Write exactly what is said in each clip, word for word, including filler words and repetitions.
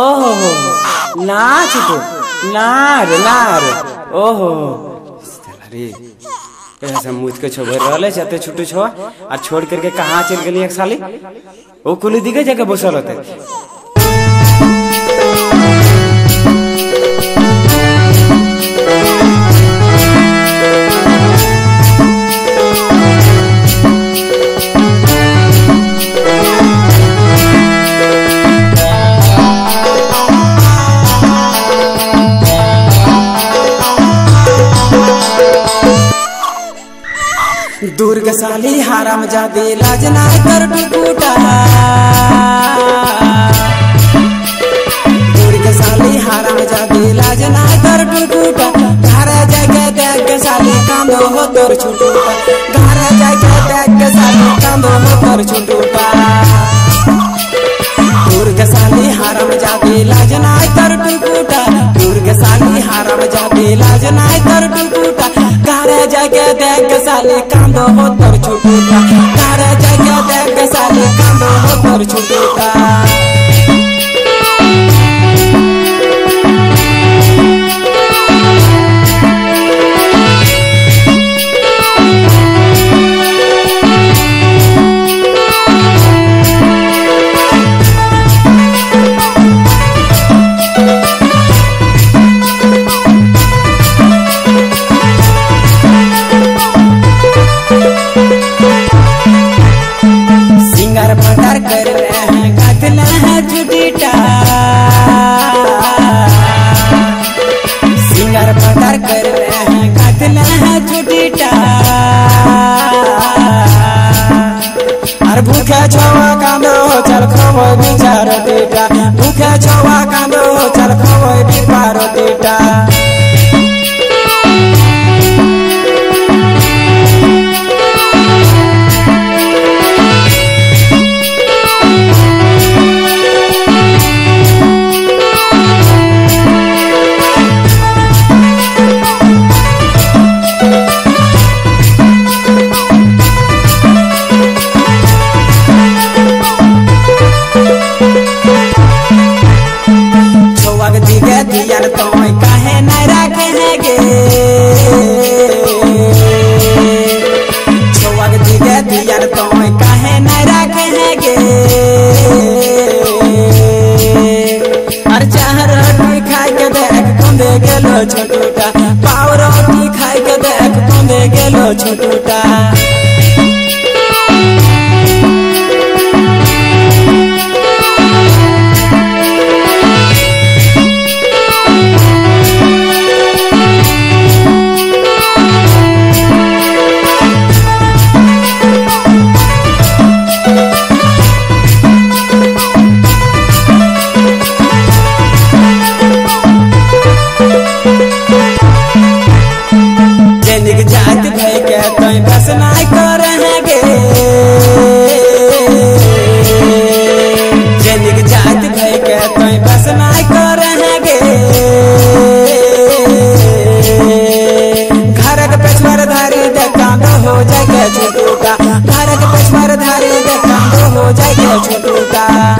ओहो नाच तो नार नार ओहो रे ऐसा मुझ के छोड़ रहा जाते छुट्टू छो और छोड़ करके कहाँ चल गई एक साली वो कुल दिखे जाके बसल होते दूर गे साली हरामजादी लाज ना कर टूटा। दूर गे साली हरामजादी लाज ना कर टूटा। घर जाके देख गे साली कांदो हो तोर छुटूटा। घर जाके देख गे साली कांदो हो तोर छुटूटा। दूर गे साली हरामजादी लाज ना कर टूटा। दूर गे साली हरामजादी लाज ना कर टूटा। घर जाके देख गे साली कांदो हो तोर छुटूटा। घर जाके देख गे साली कांदो हो तोर छुटूटा।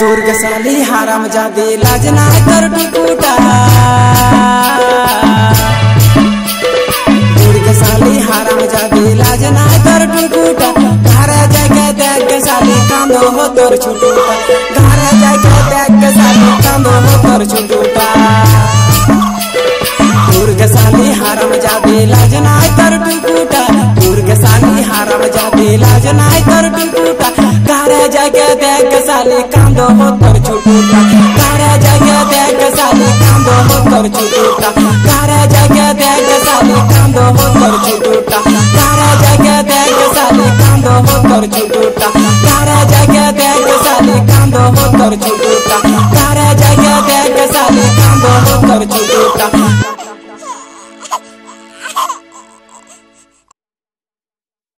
दूर गे साली हरामजादी लाज ना कर टूटा। दूर गे साली हरामजादी लाज ना कर टूटा। घर जाके देख गे साली कांदो हो तोर छुटूटा। घर जाके देख गे साली कांदो हो तोर छुटूटा। दूर गे साली हरामजादी लाज ना कर टूटा। दूर गे साली हरामजादी लाज ना कर टूटा। घर जाके देख गे साली कांदो हो तोर छुटूटा। घर जाके देख गे साली कांदो हो तोर छुटूटा। घर जाके देख गे साली कांदो हो तोर छुटूटा। घर जाके देख गे साली कांदो हो तोर छुटूटा। घर जाके देख गे साली कांदो हो तोर छुटूटा।